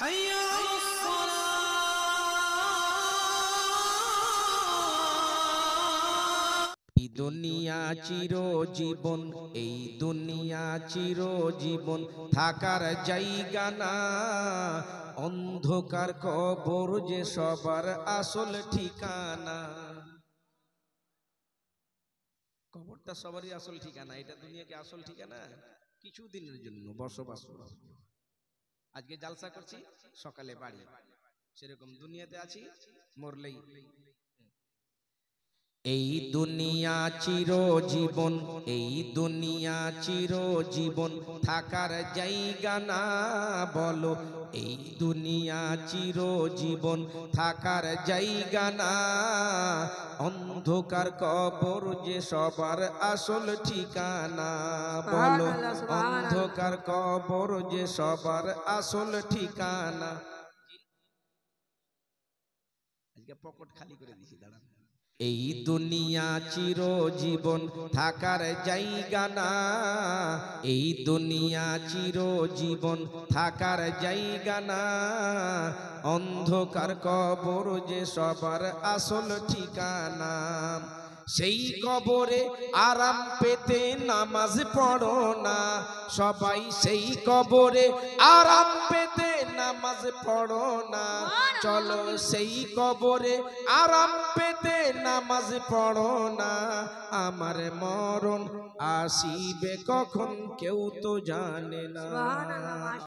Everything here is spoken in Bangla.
दुनिया চিরজীবন এই दुनिया চিরজীবন থাকার জায়গা না অন্ধকার কবর যে সবার আসল ঠিকানা। কবরটা সবারই আসল ঠিকানা, এটা দুনিয়াকে আসল ঠিকানা কিছুদিনের জন্য বসবাস। আজকে জালসা করছি, সকালে বাড়ি, সেরকম দুনিয়াতে আছি মরলেই। এই দুনিয়া চিরজীবন এই দুনিয়া চিরজীবন থাকার জায়গা না বলো, এই দুনিয়া চিরজীবন থাকার জায়গা না অন্ধকার কবর যে সবার আসল ঠিকানা। বলো অন্ধকার কবর যে সবার আসল ঠিকানা। আজকে পকেট খালি করে দিছি, দাঁড়ান। এই দুনিয়া চিরজীবন থাকার জায়গা না, এই দুনিয়া চিরজীবন থাকার জায়গা না অন্ধকার কবর যে সবার আসল ঠিকানা। সেই কবরে আরাম পেতে নামাজ পড়ো না সবাই, সেই কবরে আরাম পেতে নামাজ পড়ো না। চলো সেই কবরে আরাম পেতে নামাজ পড়ো না। আমার মরণ আসিবে কখন কেউ তো জানে না।